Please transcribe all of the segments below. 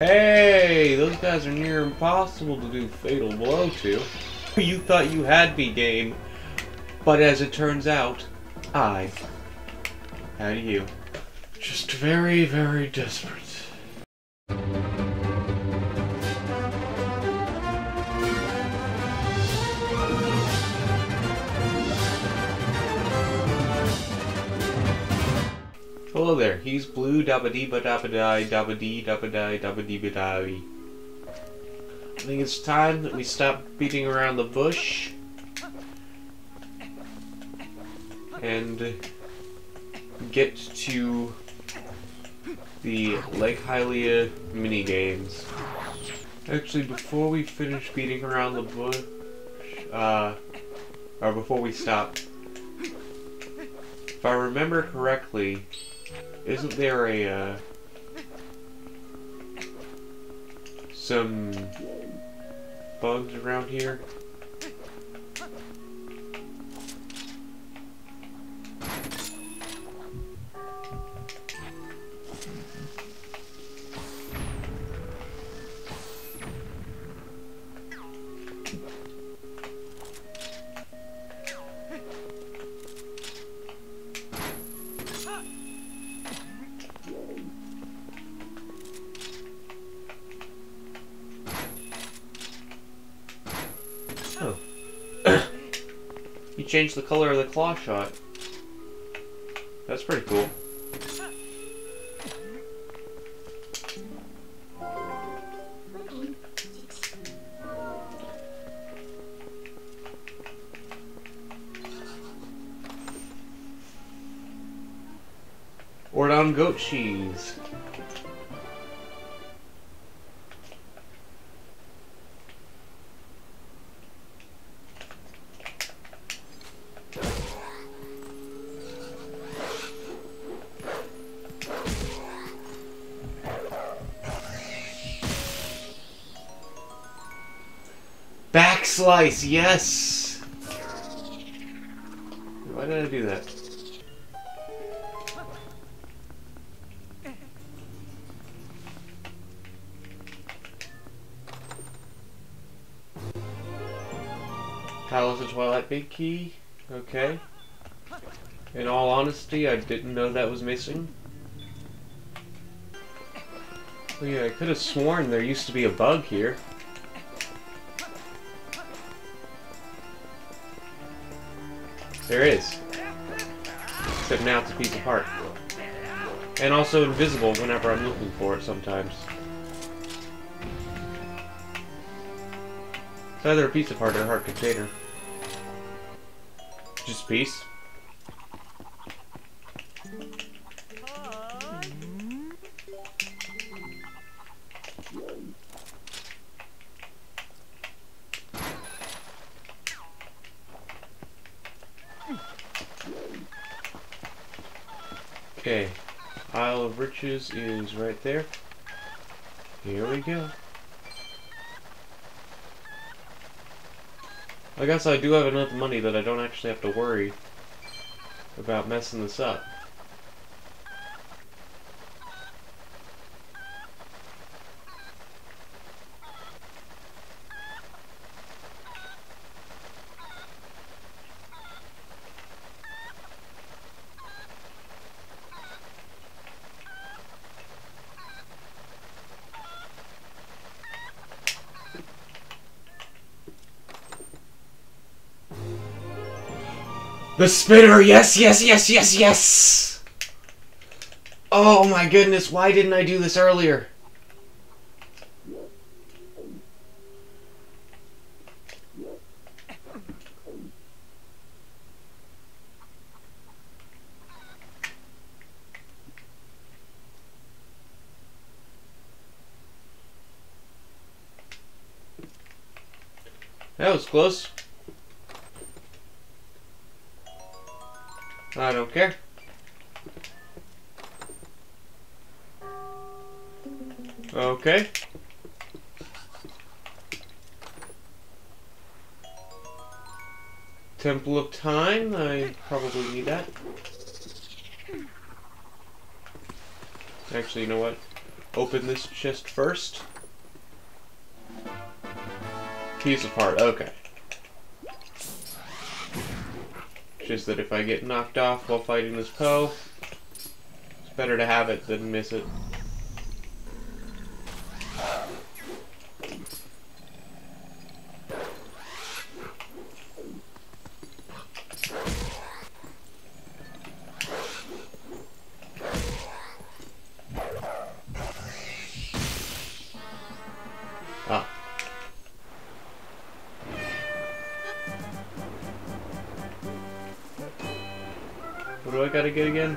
Hey, those guys are near impossible to do fatal blow to. You thought you had me, game, but as it turns out, I had you. Just very, very desperate. Hello there, he's blue, dabba-dee-ba-dabba-die, dabba-dee-dabba-die, dabba-dee-ba-die. I think it's time that we stop beating around the bush and get to the Lake Hylia minigames. Actually, before we finish beating around the bush, or before we stop, if I remember correctly, isn't there a, some bugs around here? Change the color of the claw shot. That's pretty cool. Ordon goat cheese. Slice, yes! Why did I do that? Palace of Twilight big key, okay. In all honesty, I didn't know that was missing. Oh yeah, I could have sworn there used to be a bug here. There is. Except now it's a piece of heart. And also invisible whenever I'm looking for it sometimes. It's either a piece of heart or a heart container. Just a piece. Okay, Isle of Riches is right there. Here we go. I guess I do have enough money that I don't actually have to worry about messing this up. The spitter, yes, yes, yes, yes, yes! Oh my goodness, why didn't I do this earlier? That was close. I don't care. Okay. Temple of Time, I probably need that. Actually, you know what? open this chest first. Piece of heart, okay. Just that if I get knocked off while fighting this Poe, it's better to have it than miss it. Gotta get again.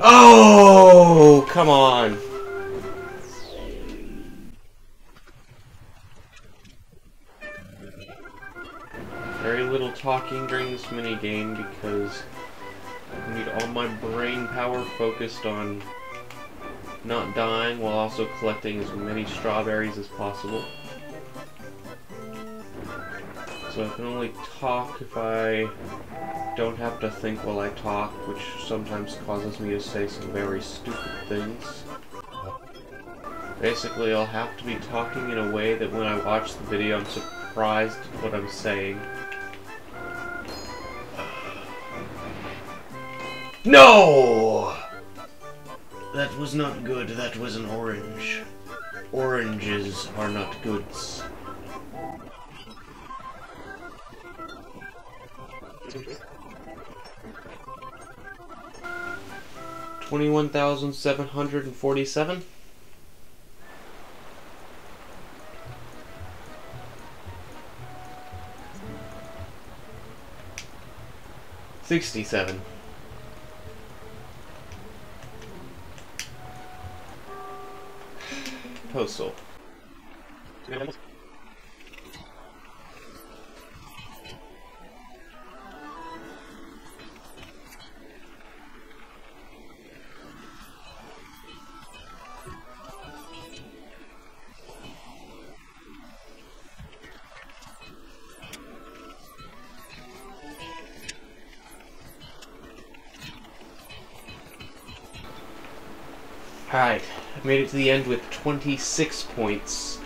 Oh, come on. Talking during this mini game because I need all my brain power focused on not dying while also collecting as many strawberries as possible. So I can only talk if I don't have to think while I talk, which sometimes causes me to say some very stupid things. Basically, I'll have to be talking in a way that when I watch the video I'm surprised at what I'm saying. No! That was not good, that was an orange. Oranges are not goods. $21,747? $67. Postal. Alright, I made it to the end with 26 points,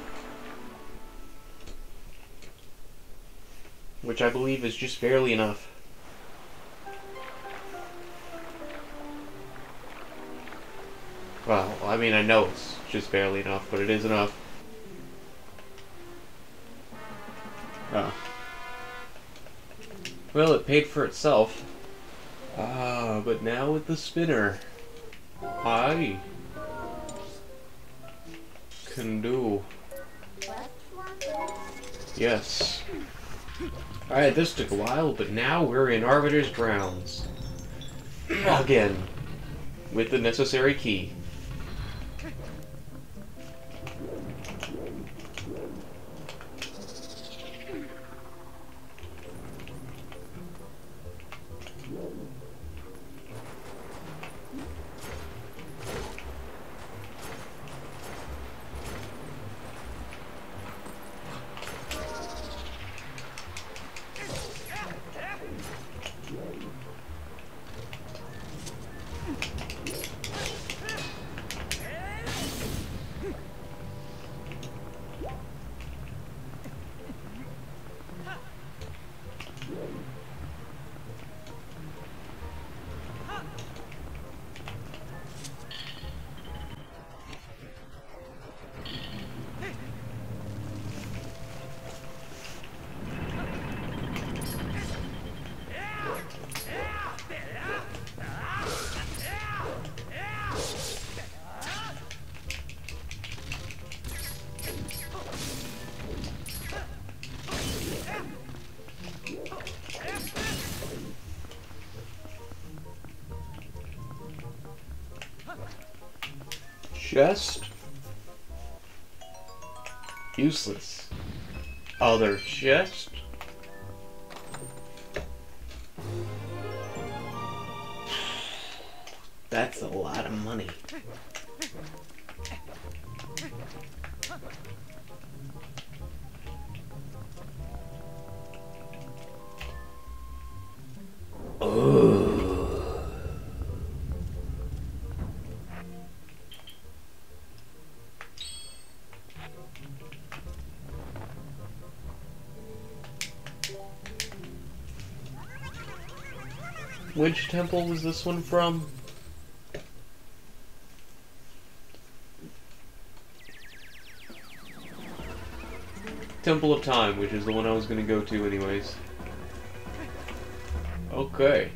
which I believe is just barely enough. Well, I mean, I know it's just barely enough, but it is enough. Oh. Well, it paid for itself. Ah, but now with the spinner, I can do. Yes. Alright, this took a while, but now we're in Arbiter's Grounds. Again. With the necessary key. Chest? Useless. Other chest? That's a lot of money. Oh. Which temple was this one from? Temple of Time, which is the one I was gonna go to anyways. Okay.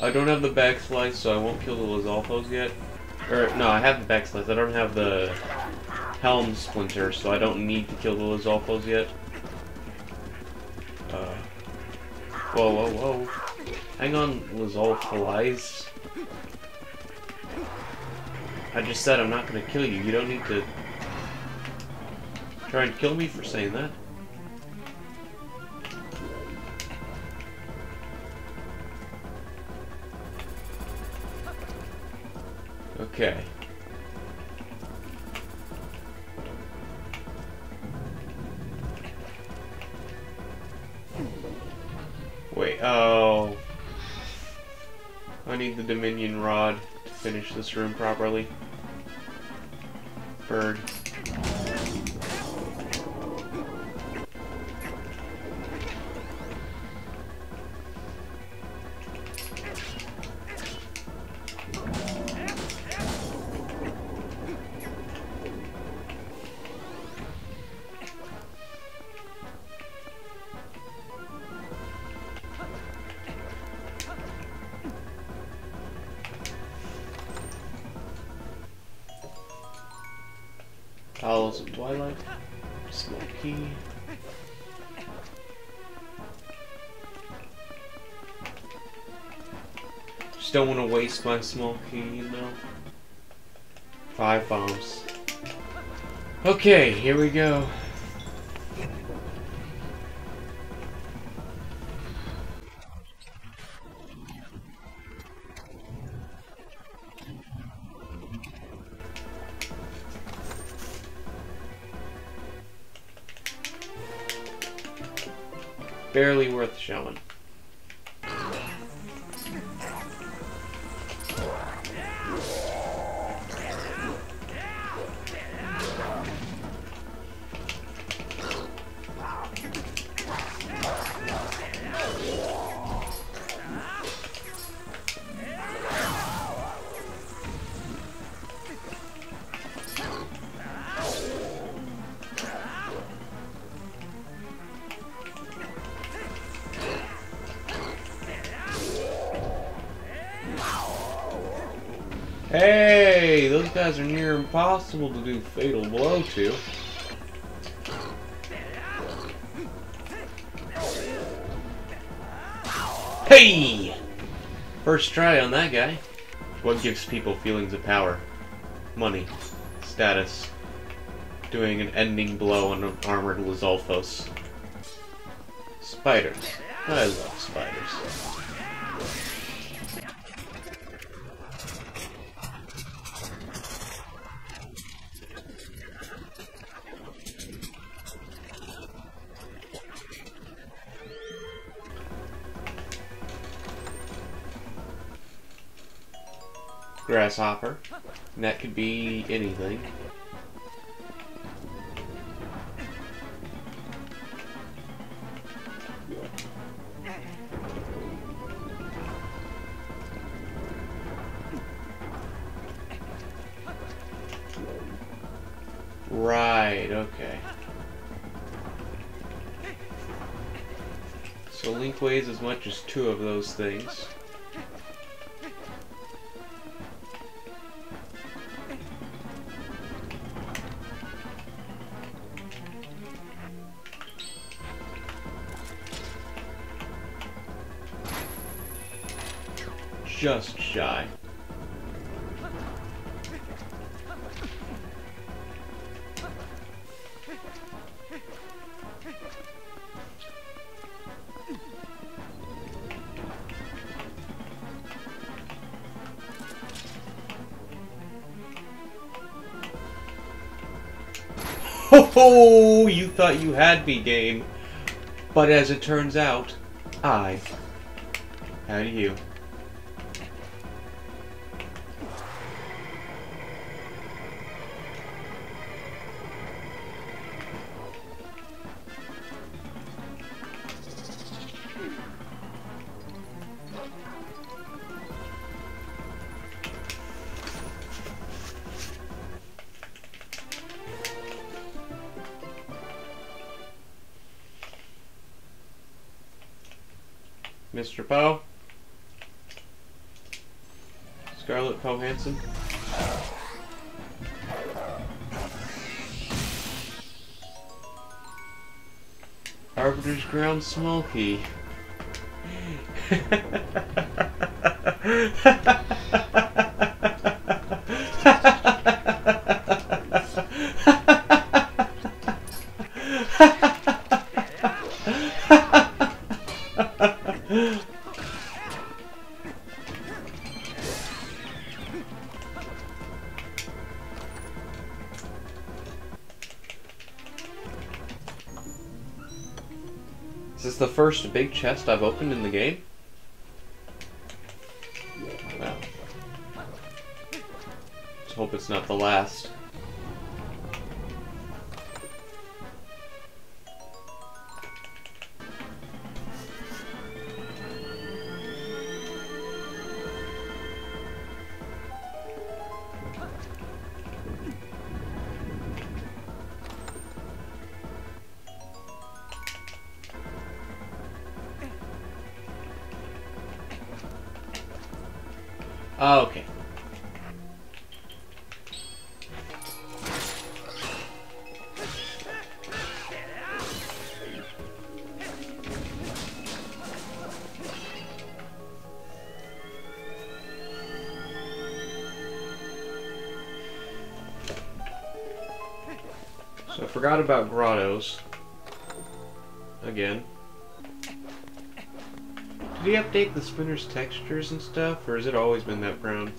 I don't have the backslice, so I won't kill the Lizalfos yet. Or, no, I have the backslice. I don't have the Helm Splinter, so I don't need to kill the Lizalfos yet. Whoa, whoa, whoa. Hang on, Lizalfos. I just said I'm not gonna kill you. You don't need to try and kill me for saying that. Okay. Wait, oh. I need the Dominion Rod to finish this room properly. Bird. Palace of Twilight, small key. Just don't want to waste my small key, you know. 5 bombs. Okay, here we go. Barely worth showing. Hey, those guys are near impossible to do fatal blow to. Hey! First try on that guy. What gives people feelings of power? Money. Status. Doing an ending blow on an armored Lizalfos. Spiders. I love spiders. Grasshopper, and that could be anything. Right, okay. So Link weighs as much as 2 of those things. Just shy. Oh, you thought you had me, game. But as it turns out, I had you. Mr. Poe? Scarlett Pohanson? Arbiter's Grounds small key. Is this the first big chest I've opened in the game? Well, let's hope it's not the last. Okay. So I forgot about grottos. Again. Did he update the spinner's textures and stuff, or has it always been that brown?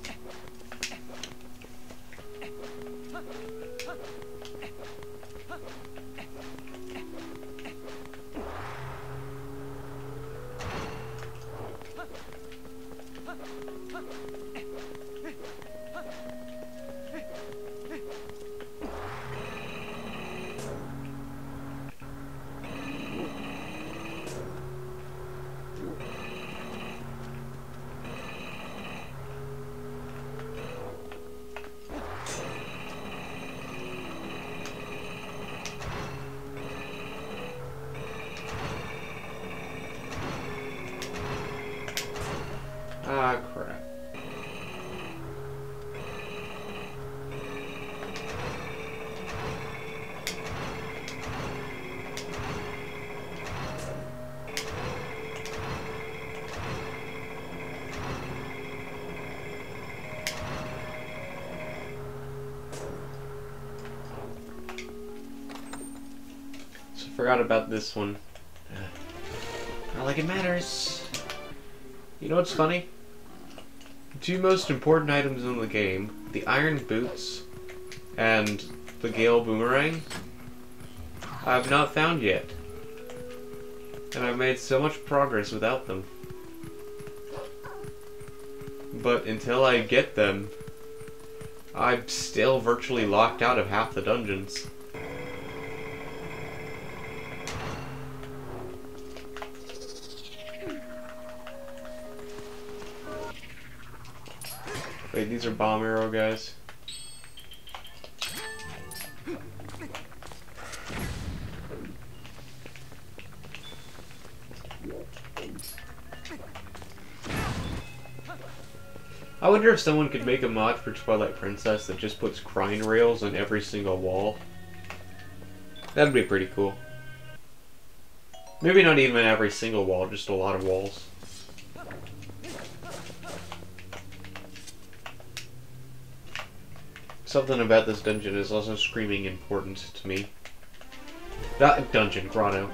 Forgot about this one. Not like it matters. You know what's funny? The two most important items in the game, the iron boots and the Gale boomerang, I have not found yet. And I've made so much progress without them. But until I get them, I'm still virtually locked out of half the dungeons. Wait, these are bomb arrow guys. I wonder if someone could make a mod for Twilight Princess that just puts crine rails on every single wall. That'd be pretty cool. Maybe not even every single wall, just a lot of walls. Something about this dungeon is also screaming important to me. That dungeon, Grano.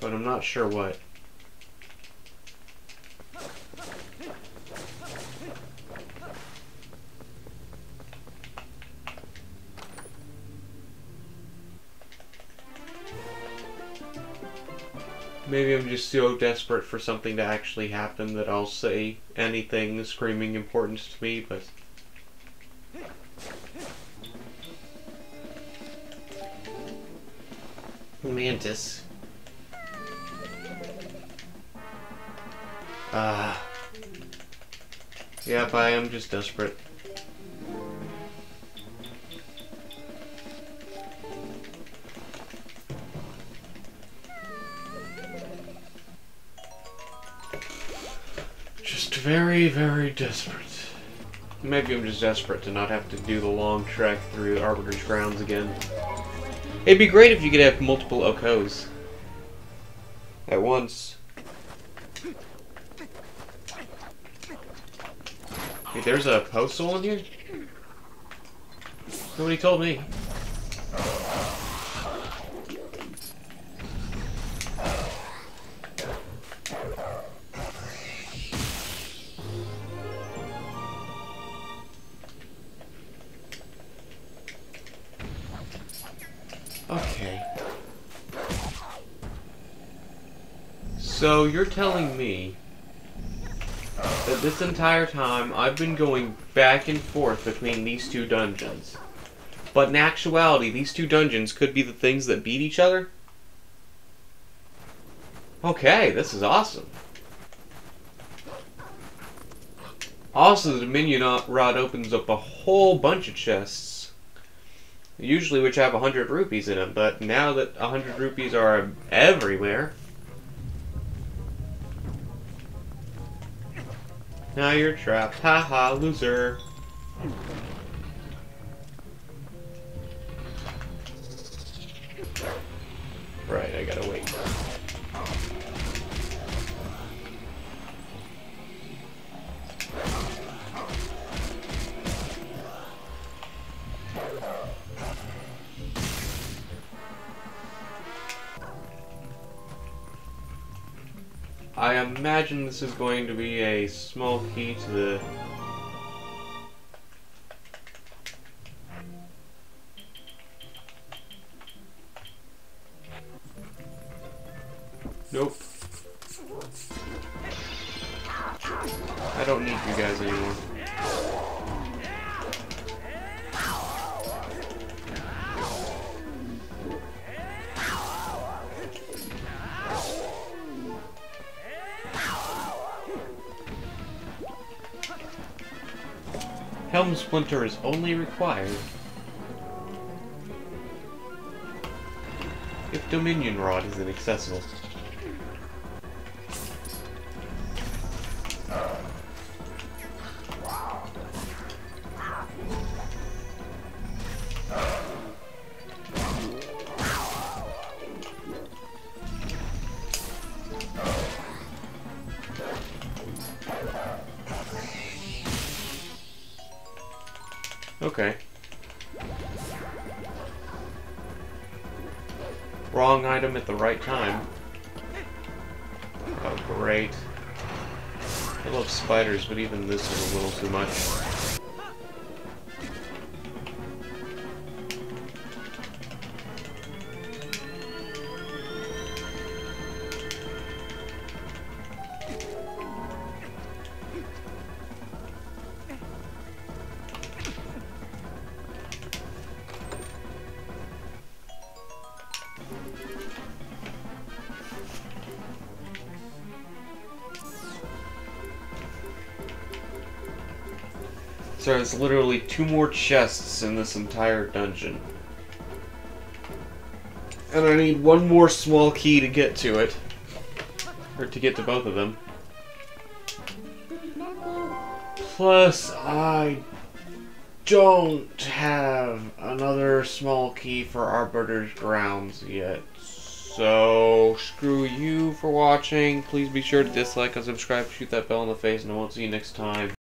But I'm not sure what. Maybe I'm just so desperate for something to actually happen that I'll say anything screaming importance to me, but... Mantis. Yep, I am just desperate. Just very, very desperate. Maybe I'm just desperate to not have to do the long trek through Arbiter's Grounds again. It'd be great if you could have multiple Ocos at once. Wait, there's a postal in here? Nobody told me. Okay. So you're telling me that this entire time I've been going back and forth between these two dungeons. But in actuality, these two dungeons could be the things that beat each other? Okay, this is awesome. Also, the Dominion Rod opens up a whole bunch of chests. Usually which have 100 rupees in them, but now that 100 rupees are everywhere... Now you're trapped. Haha, loser. Right, I gotta wait. I imagine this is going to be a small key to the... Nope. I don't need you guys anymore. Helm Splinter is only required if Dominion Rod is inaccessible. Okay. Wrong item at the right time. Oh, great. I love spiders, but even this is a little too much. There's literally two more chests in this entire dungeon. And I need one more small key to get to it. Or to get to both of them. Plus, I don't have another small key for Arbiter's Grounds yet. So, screw you for watching. Please be sure to dislike and subscribe, shoot that bell in the face, and I won't see you next time.